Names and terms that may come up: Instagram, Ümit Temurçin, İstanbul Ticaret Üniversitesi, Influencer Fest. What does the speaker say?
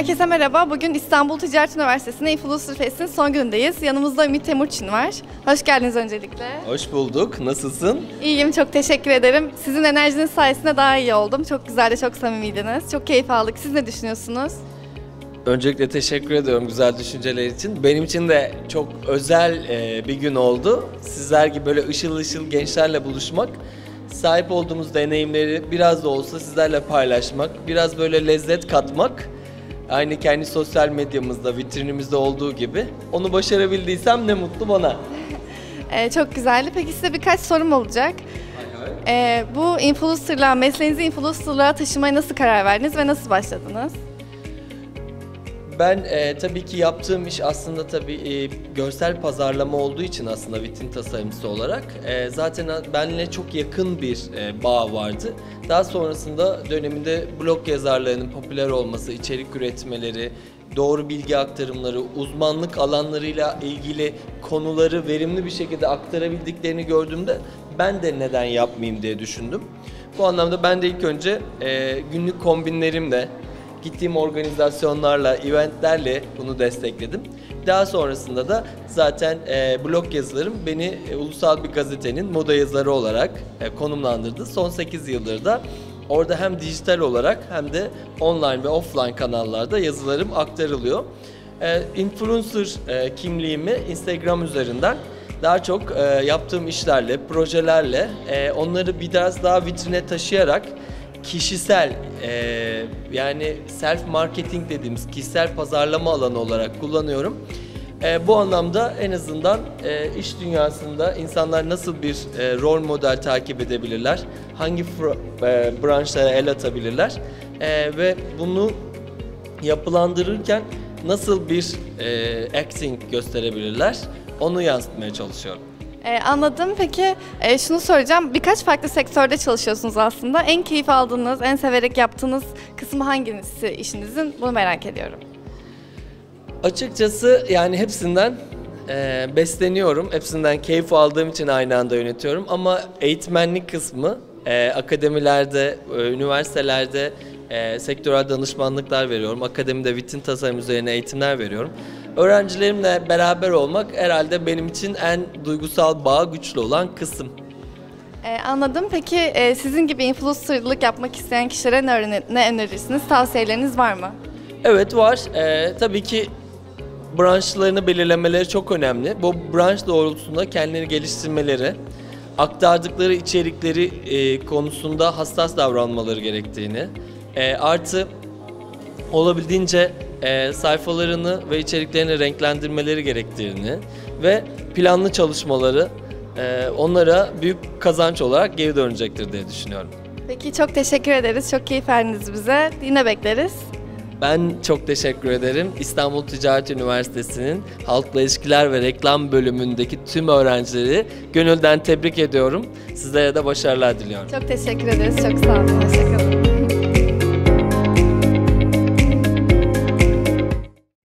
Herkese merhaba. Bugün İstanbul Ticaret Üniversitesi'nde Influencer Fest'in son günündeyiz. Yanımızda Ümit Temurçin var. Hoş geldiniz öncelikle. Hoş bulduk. Nasılsın? İyiyim. Çok teşekkür ederim. Sizin enerjiniz sayesinde daha iyi oldum. Çok güzel de çok samimiydiniz. Çok keyif aldık. Siz ne düşünüyorsunuz? Öncelikle teşekkür ediyorum güzel düşünceler için. Benim için de çok özel bir gün oldu. Sizler gibi böyle ışıl ışıl gençlerle buluşmak, sahip olduğumuz deneyimleri biraz da olsa sizlerle paylaşmak, biraz böyle lezzet katmak, aynı kendi sosyal medyamızda, vitrinimizde olduğu gibi. Onu başarabildiysem ne mutlu bana. Çok güzeldi. Peki size birkaç sorum olacak. Bu influencer'la, mesleğinizi influencer'la taşımaya nasıl karar verdiniz ve nasıl başladınız? Ben tabii ki yaptığım iş aslında görsel pazarlama olduğu için aslında vitrin tasarımcısı olarak zaten benimle çok yakın bir bağ vardı. Daha sonrasında döneminde blog yazarlarının popüler olması, içerik üretmeleri, doğru bilgi aktarımları, uzmanlık alanlarıyla ilgili konuları verimli bir şekilde aktarabildiklerini gördüğümde ben de neden yapmayayım diye düşündüm. Bu anlamda ben de ilk önce günlük kombinlerimle, gittiğim organizasyonlarla, eventlerle bunu destekledim. Daha sonrasında da zaten blog yazılarım beni ulusal bir gazetenin moda yazarı olarak konumlandırdı. Son 8 yıldır da orada hem dijital olarak hem de online ve offline kanallarda yazılarım aktarılıyor. Influencer kimliğimi Instagram üzerinden daha çok yaptığım işlerle, projelerle onları biraz daha vitrine taşıyarak kişisel, yani self marketing dediğimiz kişisel pazarlama alanı olarak kullanıyorum. Bu anlamda en azından iş dünyasında insanlar nasıl bir rol model takip edebilirler, hangi branşlara el atabilirler ve bunu yapılandırırken nasıl bir acting gösterebilirler, onu yansıtmaya çalışıyorum. Anladım. Peki şunu soracağım. Birkaç farklı sektörde çalışıyorsunuz aslında. En keyif aldığınız, en severek yaptığınız kısmı hangisi işinizin? Bunu merak ediyorum. Açıkçası yani hepsinden besleniyorum. Hepsinden keyif aldığım için aynı anda yönetiyorum. Ama eğitmenlik kısmı akademilerde, üniversitelerde sektörel danışmanlıklar veriyorum. Akademide vitrin tasarım üzerine eğitimler veriyorum. Öğrencilerimle beraber olmak herhalde benim için en duygusal bağı güçlü olan kısım. Anladım. Peki sizin gibi influencerlık yapmak isteyen kişilere ne önerirsiniz? Tavsiyeleriniz var mı? Evet var. Tabii ki branşlarını belirlemeleri çok önemli. Bu branş doğrultusunda kendilerini geliştirmeleri, aktardıkları içerikleri konusunda hassas davranmaları gerektiğini, artı olabildiğince sayfalarını ve içeriklerini renklendirmeleri gerektiğini ve planlı çalışmaları onlara büyük kazanç olarak geri dönecektir diye düşünüyorum. Peki çok teşekkür ederiz. Çok keyif verdiniz bize. Yine bekleriz. Ben çok teşekkür ederim. İstanbul Ticaret Üniversitesi'nin Halkla İlişkiler ve Reklam bölümündeki tüm öğrencileri gönülden tebrik ediyorum. Sizlere de başarılar diliyorum. Çok teşekkür ederiz. Çok sağ olun.